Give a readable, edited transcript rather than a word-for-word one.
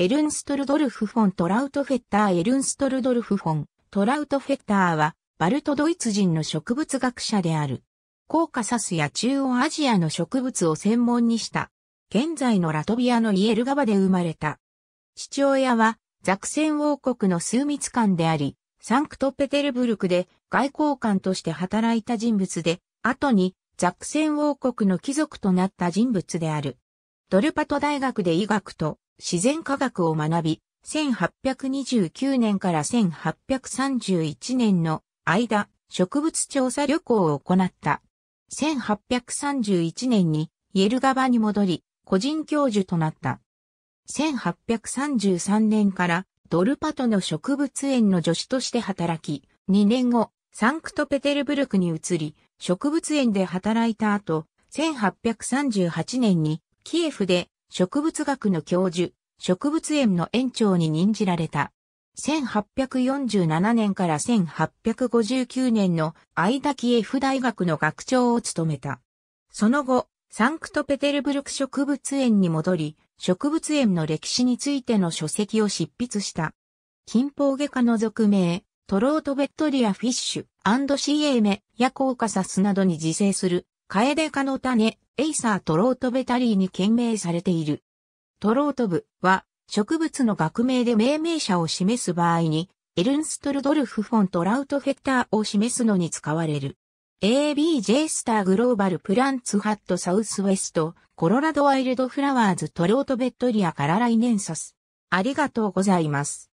エルンストルドルフ・フォン・トラウトフェッターエルンストルドルフ・フォン・トラウトフェッターは、バルトドイツ人の植物学者である。コーカサスや中央アジアの植物を専門にした。現在のラトビアのイエルガバで生まれた。父親は、ザクセン王国の枢密官であり、サンクトペテルブルクで外交官として働いた人物で、後にザクセン王国の貴族となった人物である。ドルパト大学で医学と、自然科学を学び、1829年から1831年の間、植物調査旅行を行った。1831年にイエルガバに戻り、個人教授となった。1833年からドルパトの植物園の助手として働き、2年後、サンクトペテルブルクに移り、植物園で働いた後、1838年にキエフで、植物学の教授、植物園の園長に任じられた。1847年から1859年の間キエフ大学の学長を務めた。その後、サンクトペテルブルク植物園に戻り、植物園の歴史についての書籍を執筆した。キンポウゲ科の属名、トロートベットリアフィッシュ&シエーメやコーカサスなどに自生する、カエデ科の種。エイサートロートベタリーに献名されている。トロート部は植物の学名で命名者を示す場合にエルンストルドルフ・フォン・トラウトフェッターを示すのに使われる。AB JSTORグローバルプランツハットサウスウェストコロラドワイルドフラワーズトロートベットリアから来年サス。ありがとうございます。